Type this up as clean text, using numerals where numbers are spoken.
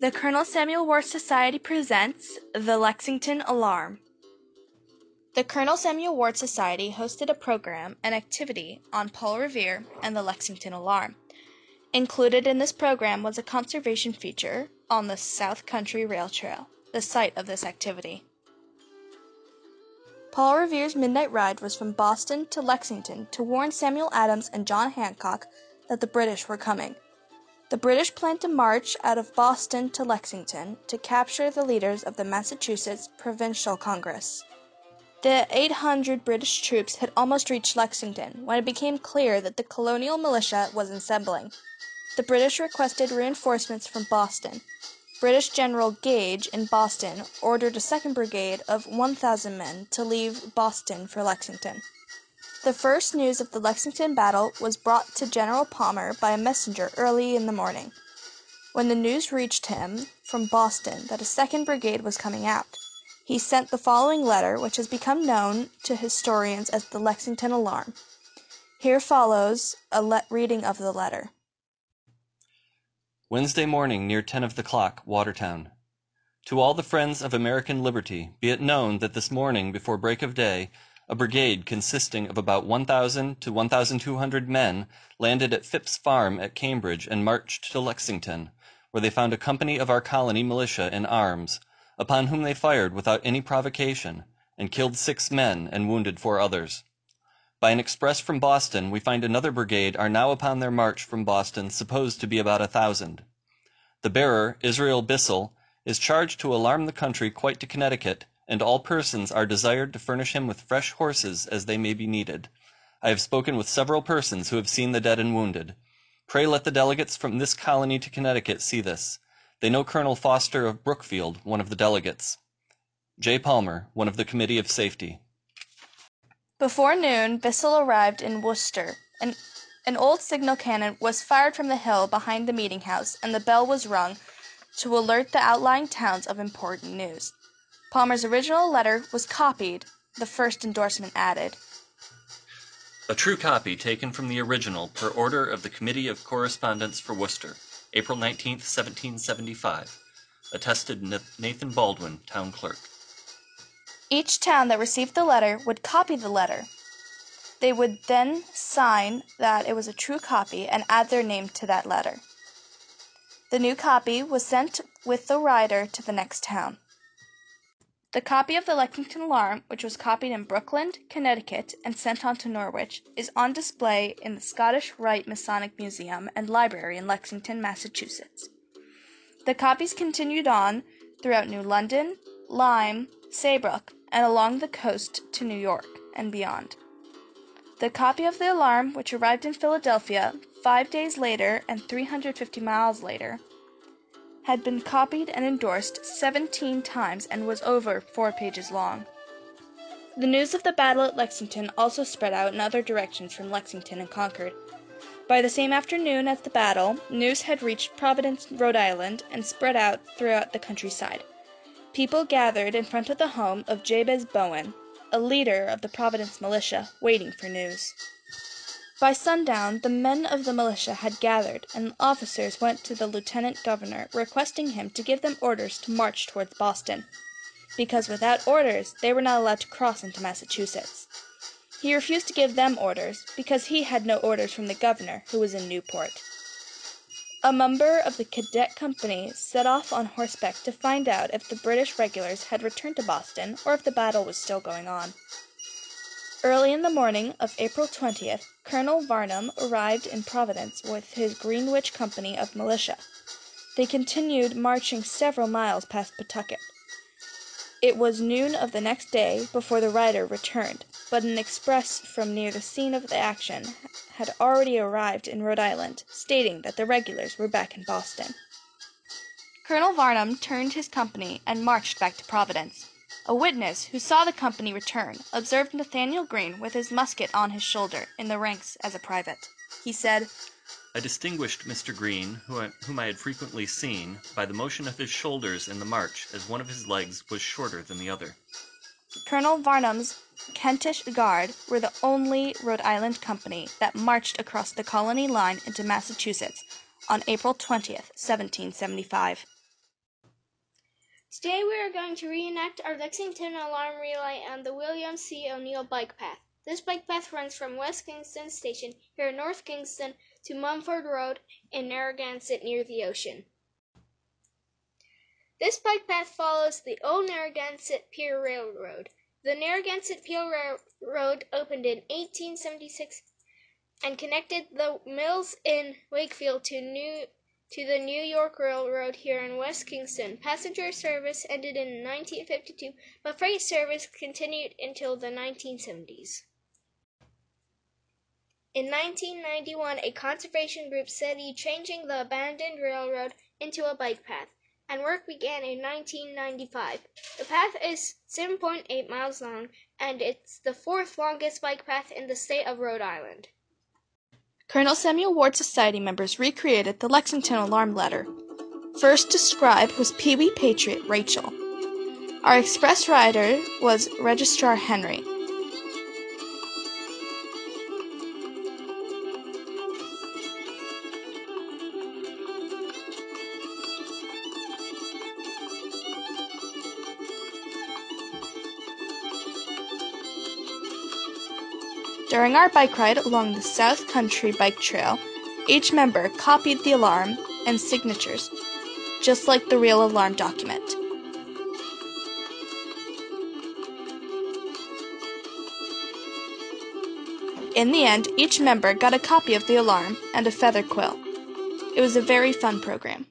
The Colonel Samuel Ward Society presents The Lexington Alarm. The Colonel Samuel Ward Society hosted a program and activity on Paul Revere and the Lexington Alarm. Included in this program was a conservation feature on the South Country Rail Trail, the site of this activity. Paul Revere's Midnight Ride was from Boston to Lexington to warn Samuel Adams and John Hancock that the British were coming. The British planned to march out of Boston to Lexington to capture the leaders of the Massachusetts Provincial Congress. The 800 British troops had almost reached Lexington when it became clear that the colonial militia was assembling. The British requested reinforcements from Boston. British General Gage in Boston ordered a second brigade of 1,000 men to leave Boston for Lexington. The first news of the Lexington battle was brought to General Palmer by a messenger early in the morning. When the news reached him from Boston that a second brigade was coming out, he sent the following letter, which has become known to historians as the Lexington Alarm. Here follows a reading of the letter. Wednesday morning near 10 o'clock, Watertown. To all the friends of American liberty, be it known that this morning before break of day, a brigade consisting of about 1,000 to 1,200 men landed at Phipps Farm at Cambridge and marched to Lexington, where they found a company of our colony militia in arms, upon whom they fired without any provocation, and killed 6 men and wounded 4 others. By an express from Boston, we find another brigade are now upon their march from Boston, supposed to be about 1,000. The bearer, Israel Bissell, is charged to alarm the country quite to Connecticut, and all persons are desired to furnish him with fresh horses as they may be needed. I have spoken with several persons who have seen the dead and wounded. Pray let the delegates from this colony to Connecticut see this. They know Colonel Foster of Brookfield, one of the delegates. J. Palmer, one of the Committee of Safety. Before noon, Bissell arrived in Worcester. An old signal cannon was fired from the hill behind the meeting house, and the bell was rung to alert the outlying towns of important news. Palmer's original letter was copied, the first endorsement added. A true copy taken from the original per order of the Committee of Correspondence for Worcester, April 19, 1775. Attested Nathan Baldwin, town clerk. Each town that received the letter would copy the letter. They would then sign that it was a true copy and add their name to that letter. The new copy was sent with the rider to the next town. The copy of the Lexington Alarm, which was copied in Brooklyn, Connecticut, and sent on to Norwich, is on display in the Scottish Rite Masonic Museum and Library in Lexington, Massachusetts. The copies continued on throughout New London, Lyme, Saybrook, and along the coast to New York and beyond. The copy of the Alarm, which arrived in Philadelphia 5 days later and 350 miles later, had been copied and endorsed 17 times and was over 4 pages long. The news of the battle at Lexington also spread out in other directions from Lexington and Concord. By the same afternoon as the battle, news had reached Providence, Rhode Island, and spread out throughout the countryside. People gathered in front of the home of Jabez Bowen, a leader of the Providence militia, waiting for news. By sundown, the men of the militia had gathered, and the officers went to the lieutenant governor, requesting him to give them orders to march towards Boston, because without orders they were not allowed to cross into Massachusetts. He refused to give them orders, because he had no orders from the governor, who was in Newport. A member of the cadet company set off on horseback to find out if the British regulars had returned to Boston, or if the battle was still going on. Early in the morning of April 20th, Colonel Varnum arrived in Providence with his Greenwich Company of militia. They continued marching several miles past Pawtucket. It was noon of the next day before the rider returned, but an express from near the scene of the action had already arrived in Rhode Island, stating that the regulars were back in Boston. Colonel Varnum turned his company and marched back to Providence. A witness who saw the company return observed Nathaniel Greene with his musket on his shoulder in the ranks as a private. He said, "I distinguished Mr. Greene, whom I had frequently seen, by the motion of his shoulders in the march, as one of his legs was shorter than the other." Colonel Varnum's Kentish Guard were the only Rhode Island company that marched across the colony line into Massachusetts on April 20th, 1775. Today we are going to reenact our Lexington Alarm Relay on the William C. O'Neill Bike Path. This bike path runs from West Kingston Station here in North Kingston to Mumford Road in Narragansett near the ocean. This bike path follows the old Narragansett Pier Railroad. The Narragansett Pier Railroad opened in 1876 and connected the mills in Wakefield to the New York Railroad here in West Kingston. Passenger service ended in 1952, but freight service continued until the 1970s. In 1991, a conservation group studied changing the abandoned railroad into a bike path, and work began in 1995. The path is 7.8 miles long, and it's the fourth longest bike path in the state of Rhode Island. Colonel Samuel Ward Society members recreated the Lexington Alarm letter. First described was Pee Wee Patriot Rachel. Our express rider was Registrar Henry. During our bike ride along the South Country Bike Trail, each member copied the alarm and signatures, just like the real alarm document. In the end, each member got a copy of the alarm and a feather quill. It was a very fun program.